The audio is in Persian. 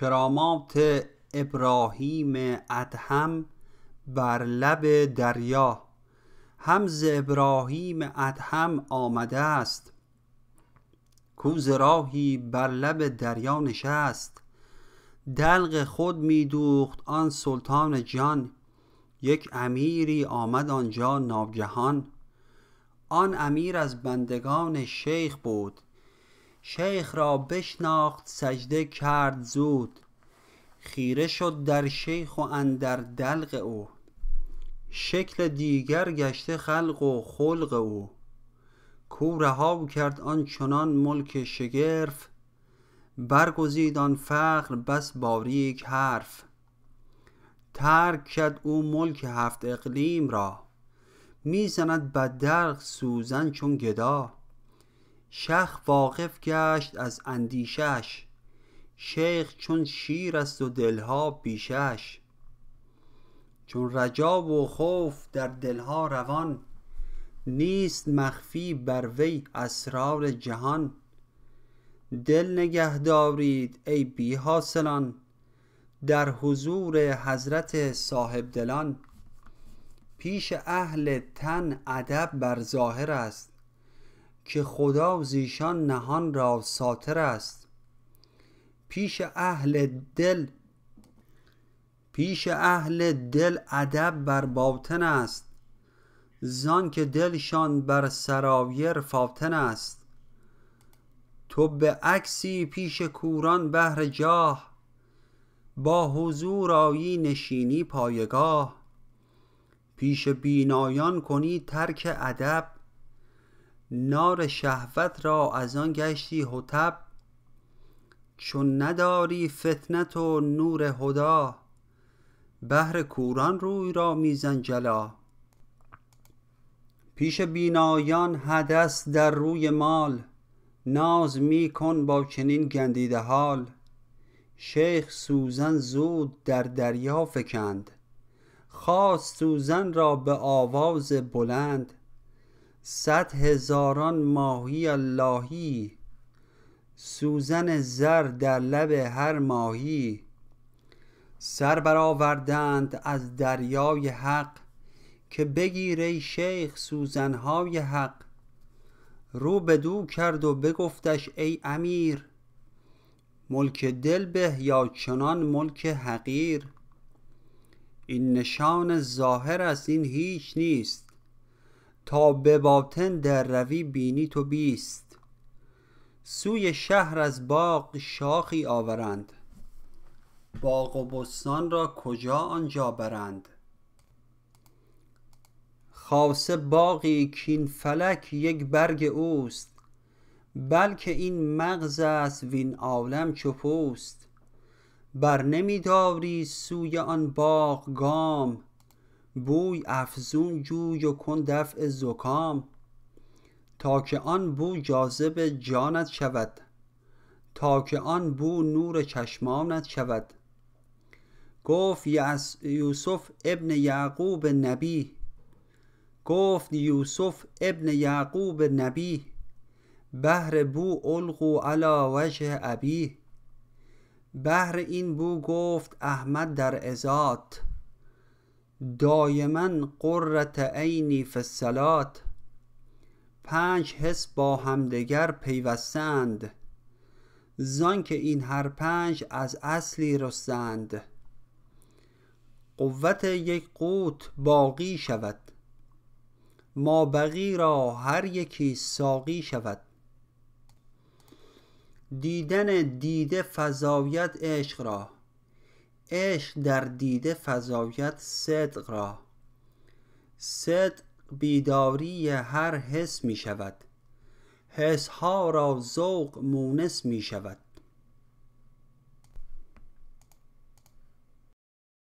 کرامات ابراهیم ادهم بر لب دریا. همز ابراهیم ادهم آمده است، کوز راهی بر لب دریا نشست. دلق خود می دوخت آن سلطان جان، یک امیری آمد آنجا ناگهان. آن امیر از بندگان شیخ بود، شیخ را بشناخت سجده کرد زود. خیره شد در شیخ و اندر دلق او، شکل دیگر گشته خلق و خلق او. کو رها کرد آن چنان ملک شگرف، برگزید آن فخر بس باریک حرف. ترک کرد او ملک هفت اقلیم را، میزند بددلق سوزن چون گدا. شخ واقف گشت از اندیشش، شیخ چون شیر است و دلها بیشش. چون رجا و خوف در دلها روان، نیست مخفی بر وی اسرار جهان. دل نگه دارید ای بی حاصلان، در حضور حضرت صاحب دلان. پیش اهل تن ادب بر ظاهر است، که خدا زیشان نهان را ساتر است. پیش اهل دل ادب بر باطن است، زان که دلشان بر سرایر فاطن است. تو به عکسی پیش کوران بهر جاه، با حضور آیی نشینی پایگاه. پیش بینایان کنی ترک ادب، نار شهوت را از آن گشتی حطب. چون نداری فتنت و نور هدا، بهر کوران روی را میزن جلا. پیش بینایان حدث در روی مال، ناز می کن با چنین گندیده حال. شیخ سوزن زود در دریا فکند، خواست سوزن را به آواز بلند. 100 هزاران ماهی اللهی، سوزن زر در لب هر ماهی. سر برآوردند از دریای حق، که بگیر ای شیخ سوزنهای حق. رو بدو کرد و بگفتش ای امیر، ملک دل به یا چنان ملک حقیر. این نشان ظاهر است این هیچ نیست، تا به باطن در روی بینی تو بیست. سوی شهر از باغ شاخی آورند، باغ و بستان را کجا آنجا برند. خاصه باغی کین فلک یک برگ اوست، بلکه این مغز است وین عالم چو پوست. بر نمیداری سوی آن باغ گام، بوی افزون جوی و کن دفع زکام. تا که آن بو جاذب جانت شود، تا که آن بو نور چشمانت شود. گفت یوسف ابن یعقوب نبی بهر بو القو علی وجه ابی. بهر این بو گفت احمد در عزات، دایما قرة عینی فی الصلاة. 5 حس با همدگر پیوستند، زان که این هر 5 از اصلی رستند. قوت یک قوت باقی شود، ما بقی را هر یکی ساقی شود. دیدن دیده فزاید عشق را، عشق در دیده فزاید صدق را. صدق بیداری هر حس می شود، حسها را ذوق مونس می شود.